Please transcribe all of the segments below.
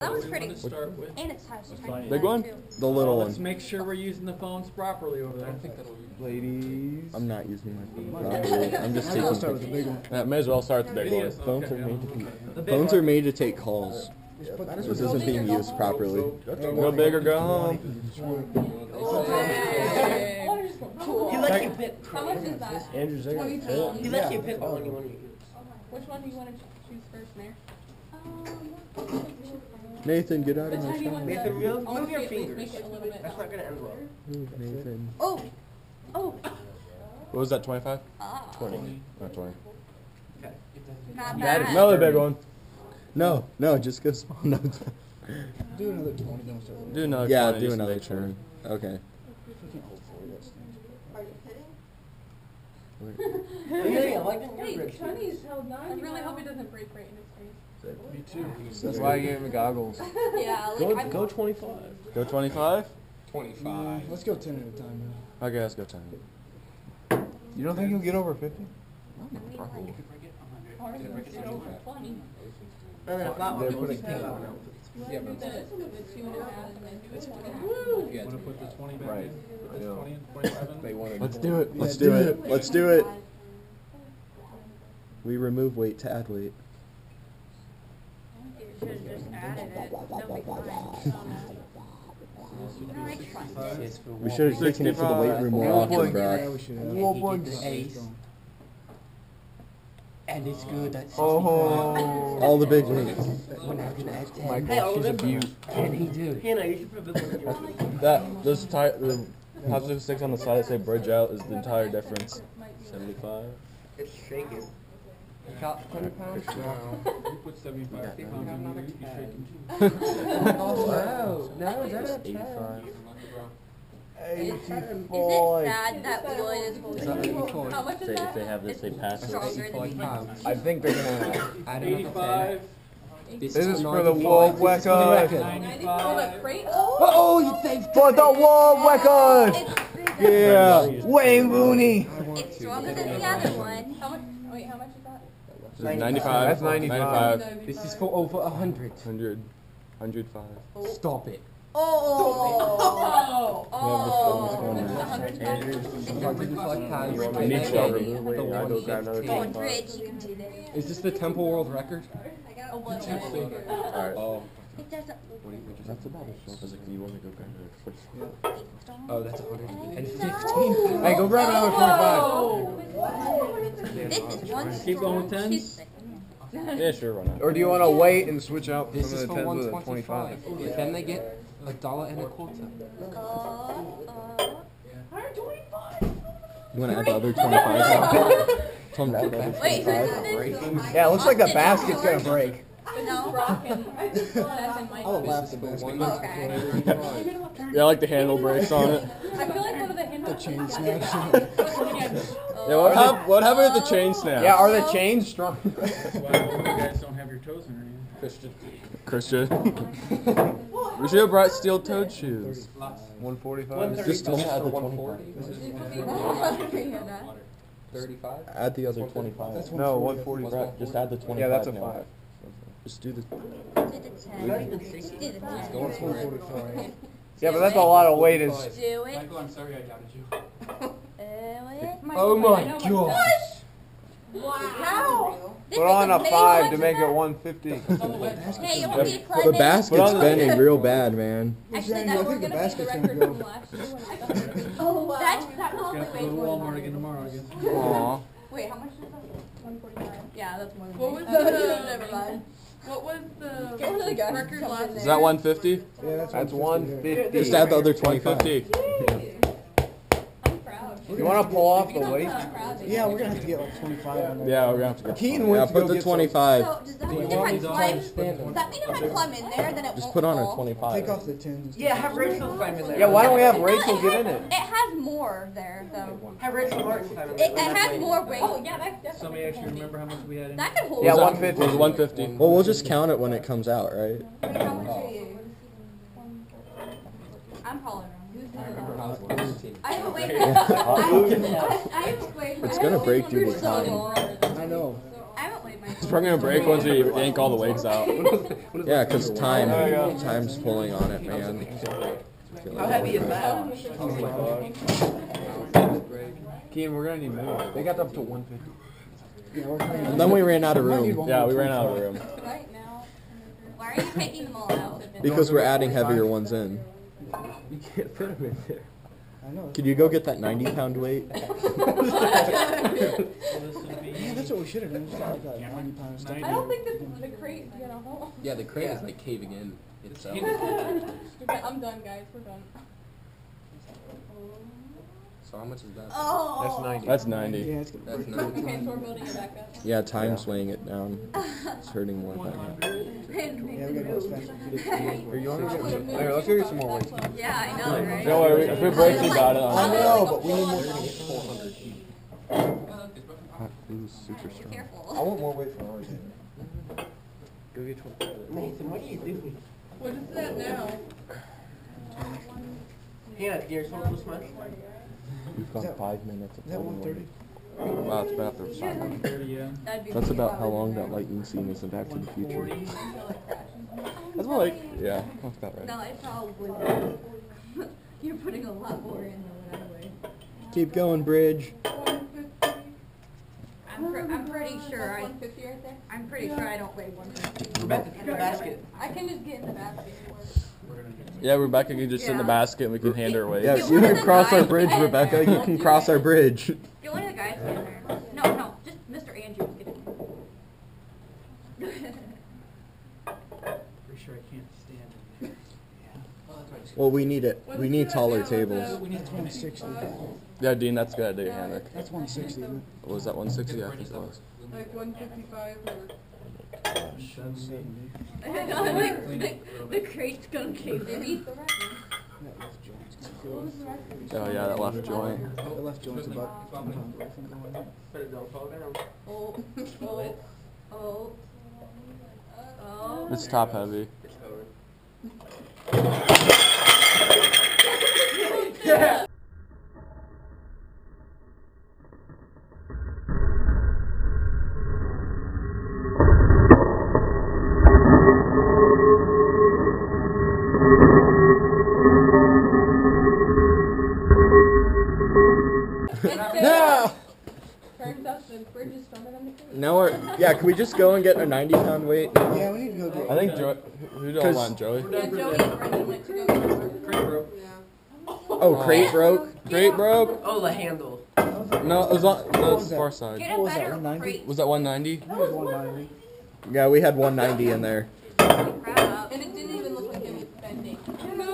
That one's pretty. Start with? And it's the big one? The little one. Let's make sure we're using the phones properly over there. I think that'll be ladies. I'm not using my phone properly. I'm just taking pictures. With the big one. May as well start with the big one. Phones are made to take calls. Yeah, this isn't being used properly. Go big or go home. He let you pick. How much is that? Andrews, he let you pick one you want to use. Which one do you want to choose first, Mayor? Nathan, get out of my shot. Nathan, move your fingers. That's not gonna end well. Move, Nathan. Oh. What was that? 25? 20. Not 20. Okay. Not bad. Another big one. No, just go small. No. Do another 20. Do another. Yeah, do another 20. Okay. Wait, 20 is held 9. I really hope it doesn't break right in his face. Me too. That's why I gave him the goggles. Yeah, like go 25. Go 25? 25. Let's go 10 at a time now. Okay, let's go 10. You don't think you'll get over 50? Probably. Get over 20. Yeah, but the 2.5 and then do a 20. You want to put the 20 back in? Right. Put the 20 and 25 in? Let's do it. Let's do it. We remove weight to add weight. You should have just added it. That'll be fine. We should have taken it to the weight room more often, Brock. And it's good. That's all the big wings. The positive sticks on the side that say bridge out is the entire difference. 75. It's shaking. Got 20 pounds? You put 75 pounds in there, you shake them too. Oh, no, is that a 10? 84. Is it bad that wood is that 84? How much is that? If they have this, they pass it. I think they're going to add 85. This is for the wall record. Oh, for the wall record! Yeah, Wayne Rooney. It's stronger than the other one. How much is that? 95. That's 95. This is for over 100. 100. 105. Stop it. Is this the Temple World record? I got a one. Alright. That's about it. You want to go grab it? Oh, that's 115. Hey, go grab another 25. This is one. Keep going with 10s. Yeah, sure, why not? Or do you want to wait and switch out from the 10 to the 25? Then they get $1.25. 125. You want to add the other 25? Wait, yeah, it looks like the basket's gonna break. No, I'll laugh at the basket. Yeah, I like the handle brakes on it. I feel like one of the handle brakes. The chain snaps. Yeah, what happened with the chain snaps? Yeah, are the chains strong? That's why you guys don't have your toes in anything. Christian. We should have brought steel-toed shoes. 145. Just don't add the 145. 35. Add the other 25. No, 145. Just add the 25. Yeah, that's a 5. Just do the. Yeah, but that's a lot of weight. Do it. Michael, I'm sorry I doubted you. Oh my gosh! Wow! How? Put on a 5 to make it 150. Hey, you'll be close. The basket's bending real bad, man. Actually, I think the basket's gonna go. Oh wow! That probably weighs more than tomorrow, I guess. Aww. Wait, how much is that? 145. Yeah, that's more than me. What was the? Never mind. What was the record last? Is that 150? Yeah, that's 150. Just add the other 25. You want to pull off the weight? Yeah, we're going to have to get like 25 on there. Yeah, we're going to have to get 25. Yeah, put the 25. So, does that mean if I climb in there, then it won't just put on a 25. Take off the 10. Yeah, have Rachel climb in there. Yeah, why don't we have Rachel get in it? It has more there, though. Have Rachel climb in there. It has more weight. Oh, yeah, that definitely. Somebody actually remember how much we had in there? That could hold. Yeah, 150. It was 150. Well, we'll just count it when it comes out, right? How much are you? I'm calling her. I remember how it was. I haven't weighed myself. It's going to break you with time. I know. I haven't weighed myself. It's probably gonna break once you yank all the legs out. Yeah, because time's pulling on it, man. How heavy is that? Keen, we're gonna need more. They got up to 150. And then we ran out of room. Yeah, we ran out of room. Right now, why are you taking them all out? Because we're adding heavier ones in. You can't put them in there. Could you go get that 90-pound weight? Yeah, that's what we should have done. I don't think the crate is gonna hold. Yeah, the crate is like caving in itself. I'm done, guys. We're done. So how much is that? Oh. That's 90. That's 90. Yeah, that's 90. Okay, so we're building it back up. Yeah, time's weighing it down. It's hurting more than that. Are you on it? Let's go get some more weights. Yeah, I know, right? Don't worry, if we break, you got it. I know, but we need more. 400. This is super strong. Careful. I want more weight for ours. Go get 12. Nathan, what are you doing? What is that now? Yeah, here's one this much. We've got 5 minutes of holding. Wow, it's been out there for 5 minutes. That's about how long that lightning scene is in Back to the Future. That's more like, yeah, that's about right. No, I probably you're putting a lot more in than what I weigh. Keep going, Bridge. I'm pretty sure I don't weigh 150. Rebecca, get in the basket. I can just get in the basket. Yeah, Rebecca can just sit in the basket and we can hand her away. Yeah, you can cross our bridge, Rebecca. You can cross our bridge. Get one of the guys in there. No, just Mr. Andrews. Get him. Pretty sure I can't stand in there. Well, we need it. We need taller tables. We need 160. Yeah, Dean, that's a good idea, Hannah. That's 160. Oh, was that 160? Yeah, I think that was. Like 155 or... The crate's gonna cave in. Oh yeah, that left joint. That left joint's about... Oh. It's top heavy. Yeah! No! Now we're, yeah, can we just go and get a 90-pound weight? Yeah, we need to go do it. I think Joey, who do I want, Joey? Yeah, Joey and Brendan went to go. Crate broke. Yeah. Oh, crate broke? Crate broke? Oh, the handle. No, it was on the far side. Get a better crate. Was that 190? That was 190. Yeah, we had 190 in there. And it didn't even look like it was bending. No.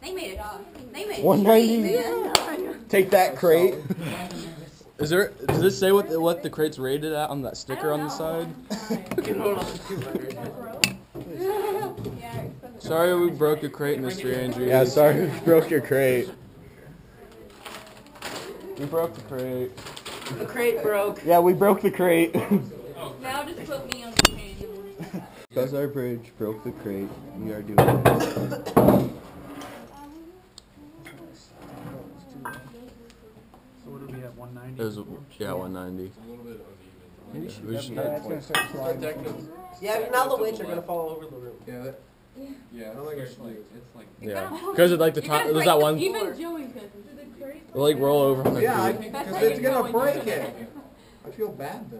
They made it up. They made it. 190. Yeah. Take that crate. Is there? Does this say what the crate's rated at on that sticker on the side? Sorry, we broke your crate, Mr. Andrews. Yeah, sorry, we broke your crate. We broke the crate. The crate broke. Yeah, we broke the crate. Now just put me on the crate. Because our bridge broke the crate, we are doing this. It was, yeah, 190. Yeah, but now the weights are going to fall over the room. Yeah, that, yeah, it's like... Yeah, because it's like the top... There's that one... Even Joey could. It'll like roll over from the... Yeah, because it's going to break it. I feel bad, though.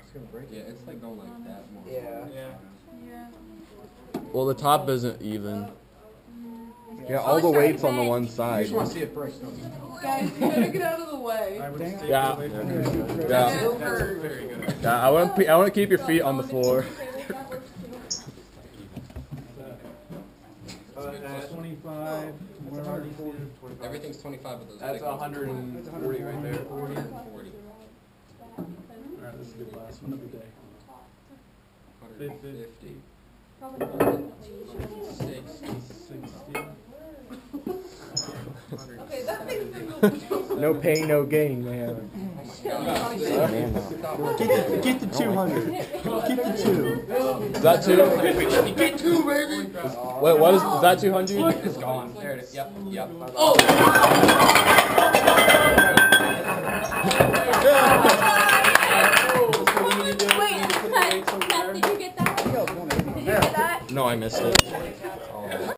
It's going to break it. Yeah, it's like going like that more. Yeah. Well, the top isn't even. Yeah, all the weight's on the one side. You just want to see it break, don't you? Guys, you gotta get out of the way. Yeah. I want to keep your feet on the floor. That's 25. Everything's 25 of those. That's 140 right there. 140. All right, this is the last one of the day. 150. 60. No pain, no gain, man. Get the 200. Get the 2. Is that 2? Get 2, baby! Wait, what is that 200? It's gone. There it is. Yep. Oh! No, I missed it. Oh.